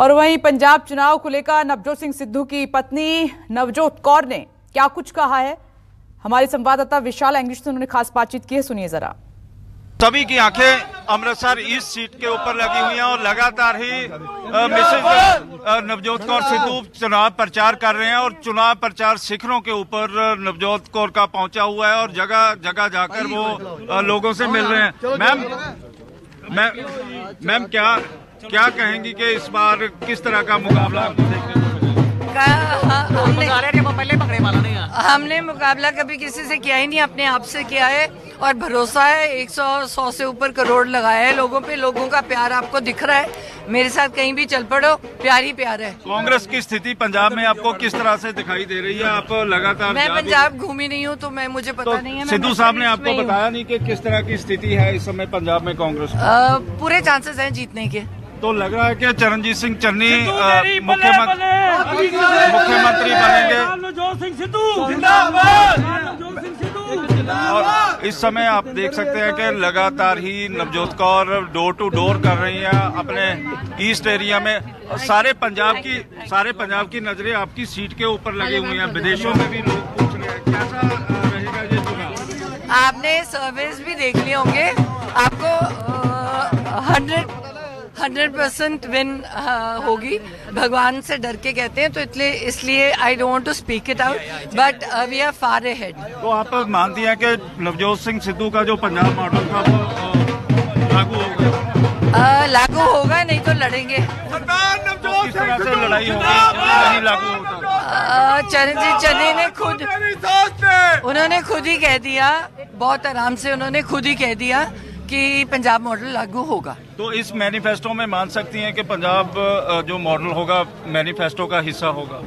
और वहीं पंजाब चुनाव को लेकर नवजोत सिंह सिद्धू की पत्नी नवजोत कौर ने क्या कुछ कहा है, हमारे संवाददाता विशाल अंगरेज़ से उन्होंने खास बातचीत की है, सुनिए जरा। सभी की आंखें अमृतसर इस सीट के ऊपर लगी हुई हैं और लगातार ही मिसेज नवजोत कौर सिद्धू चुनाव प्रचार कर रहे हैं और चुनाव प्रचार शिखरों के ऊपर नवजोत कौर का पहुंचा हुआ है और जगह जगह जाकर वो लोगों से मिल रहे हैं। मैम क्या कहेंगी कि इस बार किस तरह का मुकाबला आपको देखने हमने मुकाबला कभी किसी से किया ही नहीं, अपने आप से किया है और भरोसा है। 100 से ऊपर करोड़ लगाया है लोगों पे, लोगों का प्यार आपको दिख रहा है। मेरे साथ कहीं भी चल पड़ो, प्यार ही प्यार है। कांग्रेस की स्थिति पंजाब में आपको किस तरह से दिखाई दे रही है? आप लगातार, मैं पंजाब घूमी नहीं हूँ तो मुझे पता नहीं है। सिद्धू साहब ने आपको बताया नहीं की किस तरह की स्थिति है इस समय पंजाब में? कांग्रेस पूरे चांसेस है जीतने के। तो लग रहा है कि चरणजीत सिंह चन्नी मुख्यमंत्री बनेंगे और इस समय आप देख सकते हैं कि लगातार ही Navjot Kaur door to door कर रही हैं अपने ईस्ट एरिया में। सारे पंजाब की नजरें आपकी सीट के ऊपर लगी हुई हैं, विदेशों में भी लोग पूछ रहे हैं कैसा रहेगा ये चुनाव। आपने सर्वेस भी देख लिए होंगे, आपको 100% विन होगी। भगवान से डर के कहते हैं तो इसलिए I don't want to speak it out but we are far ahead. तो आप मानती हैं कि नवजोत सिंह सिद्धू का जो पंजाब मॉडल था वो लागू होगा? नहीं तो लड़ेंगे। किस तरह से लड़ाई होगी नहीं लागू होगा? चरणजीत चन्नी ने खुद ही कह दिया, बहुत आराम से उन्होंने खुद ही कह दिया कि पंजाब मॉडल लागू होगा। तो इस मैनिफेस्टो में मान सकती हैं कि पंजाब जो मॉडल होगा मैनिफेस्टो का हिस्सा होगा?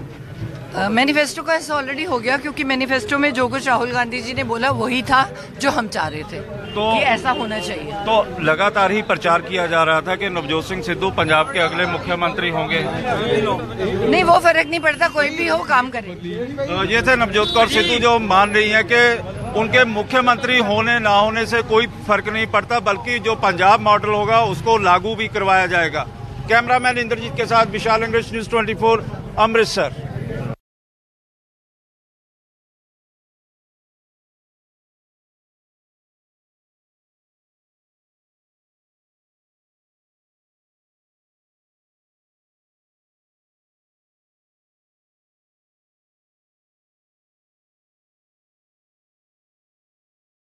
मैनिफेस्टो का हिस्सा ऑलरेडी हो गया क्योंकि मैनिफेस्टो में जो कुछ राहुल गांधी जी ने बोला वही था जो हम चाह रहे थे कि ऐसा होना चाहिए। तो लगातार ही प्रचार किया जा रहा था कि नवजोत सिंह सिद्धू पंजाब के अगले मुख्यमंत्री होंगे। नहीं, वो फर्क नहीं पड़ता, कोई भी हो काम करे। ये थे नवजोत कौर सिद्धू जो मान रही है कि उनके मुख्यमंत्री होने ना होने से कोई फर्क नहीं पड़ता बल्कि जो पंजाब मॉडल होगा उसको लागू भी करवाया जाएगा। कैमरामैन इंद्रजीत के साथ विशाल अंगरेज़, न्यूज़ 24 अमृतसर।